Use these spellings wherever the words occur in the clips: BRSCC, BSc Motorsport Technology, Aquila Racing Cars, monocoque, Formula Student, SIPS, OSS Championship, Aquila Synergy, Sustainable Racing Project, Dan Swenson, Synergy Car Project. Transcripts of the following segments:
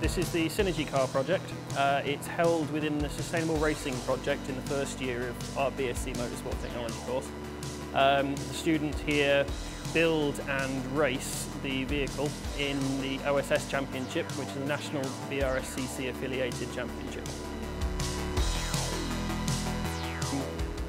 This is the Synergy Car Project. It's held within the Sustainable Racing Project in the first year of our BSc Motorsport Technology course. The students here build and race the vehicle in the OSS Championship, which is a national BRSCC affiliated championship.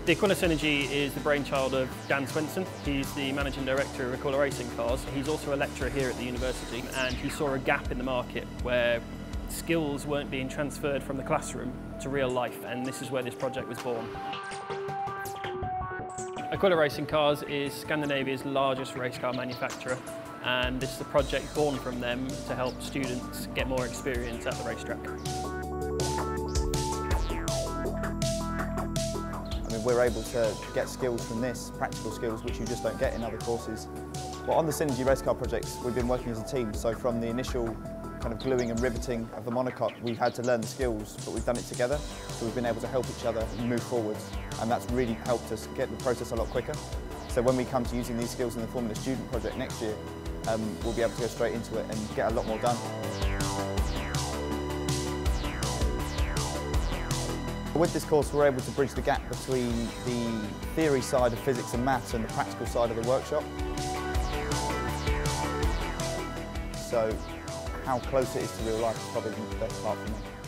The Aquila Synergy is the brainchild of Dan Swenson. He's the managing director of Aquila Racing Cars. He's also a lecturer here at the university, and he saw a gap in the market where skills weren't being transferred from the classroom to real life, and this is where this project was born. Aquila Racing Cars is Scandinavia's largest race car manufacturer, and this is a project born from them to help students get more experience at the racetrack. We're able to get skills from this, practical skills, which you just don't get in other courses. Well, on the Synergy race car projects, we've been working as a team, so from the initial kind of gluing and riveting of the monocoque, we've had to learn the skills, but we've done it together, so we've been able to help each other move forwards, and that's really helped us get the process a lot quicker. So when we come to using these skills in the Formula Student project next year, we'll be able to go straight into it and get a lot more done. With this course, we're able to bridge the gap between the theory side of physics and maths and the practical side of the workshop. So how close it is to real life is probably the best part for me.